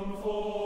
come forth.